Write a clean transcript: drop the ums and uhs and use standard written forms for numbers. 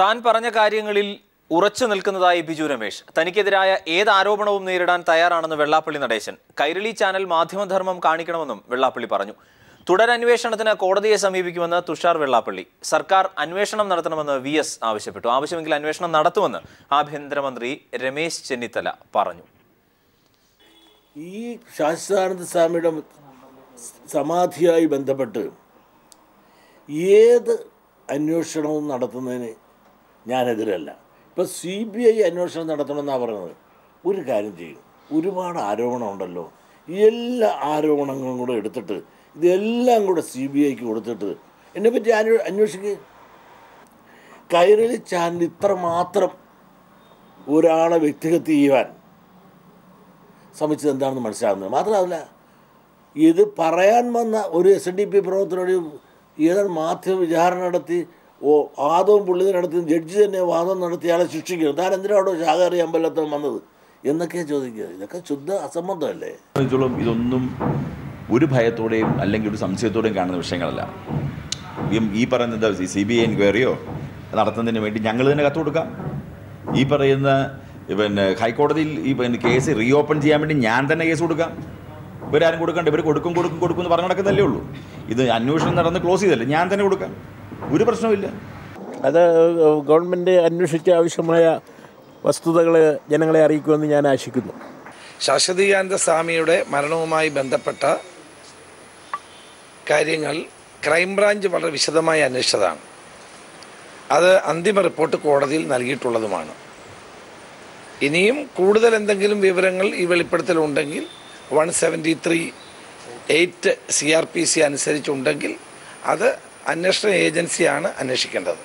താൻ പറഞ്ഞ കാര്യങ്ങളിൽ ഉറച്ചു നിൽക്കുന്നതായി ബിജു രമേശ്. തനിക്കെതിരായ ഏത് ആരോപണവും നേരിടാൻ തയ്യാറാണെന്ന് വെള്ളാപ്പള്ളി നടേശൻ. കൈരളി ചാനൽ മാധ്യമധർമ്മം കാണിക്കണമെന്നും വെള്ളാപ്പള്ളി പറഞ്ഞു. തുടരന്വേഷണത്തിന് കോടതിയെ സമീപിക്കുമെന്ന് തുഷാർ വെള്ളാപ്പള്ളി. സർക്കാർ അന്വേഷണം നടത്തണമെന്ന് VS ആവശ്യപ്പെട്ടു. ആവശ്യമെങ്കിൽ അന്വേഷണം നടത്തുമെന്ന് ആഭ്യന്തരമന്ത്രി രമേശ് ചെന്നിത്തല പറഞ്ഞു. ഈ ശാസ്താനന്ദ സ്വാമിയുടെ സമാധിയായി ബന്ധപ്പെട്ട് ഏത് അന്വേഷണവും നടത്തുന്നതിന് ഞാനെതിരല്ല. ഇപ്പോൾ CBI അന്വേഷണം നടത്തണമെന്നാണ് പറയുന്നത്. ഒരു കാര്യം ചെയ്യും, ഒരുപാട് ആരോപണമുണ്ടല്ലോ, എല്ലാ ആരോപണങ്ങളും കൂടെ എടുത്തിട്ട് ഇതെല്ലാം കൂടെ CBIക്ക് കൊടുത്തിട്ട് എന്നെപ്പറ്റി അന്വേഷിക്കുക. കൈരളി ചാനൽ ഇത്രമാത്രം ഒരാളെ വ്യക്തിഗത ചെയ്യുവാൻ ശ്രമിച്ചത് എന്താണെന്ന് മനസ്സിലാകുന്നത്. മാത്രമല്ല, ഇത് പറയാൻ വന്ന ഒരു SDP പ്രവർത്തനോട് ഏതാണ് മാധ്യമ വിചാരണ നടത്തി വാദവും പുള്ളി നടത്തി ജഡ്ജി തന്നെ വാദം നടത്തി അയാളെ ശിക്ഷിക്കുന്നത്. താൻ എന്തിനാണോ ശാഖറി അമ്പലത്തിൽ വന്നത് എന്നൊക്കെയാണ് ചോദിക്കുക. ഇതൊക്കെ ശുദ്ധ അസംബന്ധമല്ലേ. ഇതൊന്നും ഒരു ഭയത്തോടെയും അല്ലെങ്കിൽ ഒരു സംശയത്തോടെയും കാണുന്ന വിഷയങ്ങളല്ല. ഈ പറയുന്ന എന്താ CBI എൻക്വയറിയോ നടത്തുന്നതിന് വേണ്ടി ഞങ്ങൾ തന്നെ കത്ത് കൊടുക്കാം. ഈ പറയുന്ന പിന്നെ ഹൈക്കോടതിയിൽ ഈ പിന്നെ കേസ് റീഓപ്പൺ ചെയ്യാൻ വേണ്ടി ഞാൻ തന്നെ കേസ് കൊടുക്കാം. ഇവരാരും കൊടുക്കണ്ട, ഇവർ കൊടുക്കും കൊടുക്കും കൊടുക്കും എന്ന് പറഞ്ഞു നടക്കുന്നതല്ലേ ഉള്ളൂ. ഇത് അന്വേഷണം നടന്ന് ക്ലോസ് ചെയ്തല്ലേ, ഞാൻ തന്നെ കൊടുക്കാം, ഒരു പ്രശ്നമില്ല. അത് ഗവൺമെൻറ് അന്വേഷിച്ച് ആവശ്യമായ വസ്തുതകൾ ജനങ്ങളെ അറിയിക്കുമെന്ന് ഞാൻ ആശിക്കുന്നു. ശാശ്വതിയാനന്ദ സ്വാമിയുടെ മരണവുമായി ബന്ധപ്പെട്ട കാര്യങ്ങൾ ക്രൈംബ്രാഞ്ച് വളരെ വിശദമായി അന്വേഷിച്ചതാണ്. അത് അന്തിമ റിപ്പോർട്ട് കോടതിയിൽ നൽകിയിട്ടുള്ളതുമാണ്. ഇനിയും കൂടുതൽ എന്തെങ്കിലും വിവരങ്ങൾ ഈ വെളിപ്പെടുത്തലുണ്ടെങ്കിൽ 173(8) CRPC അനുസരിച്ചുണ്ടെങ്കിൽ അത് അന്വേഷണ ഏജൻസിയാണ് അന്വേഷിക്കേണ്ടത്.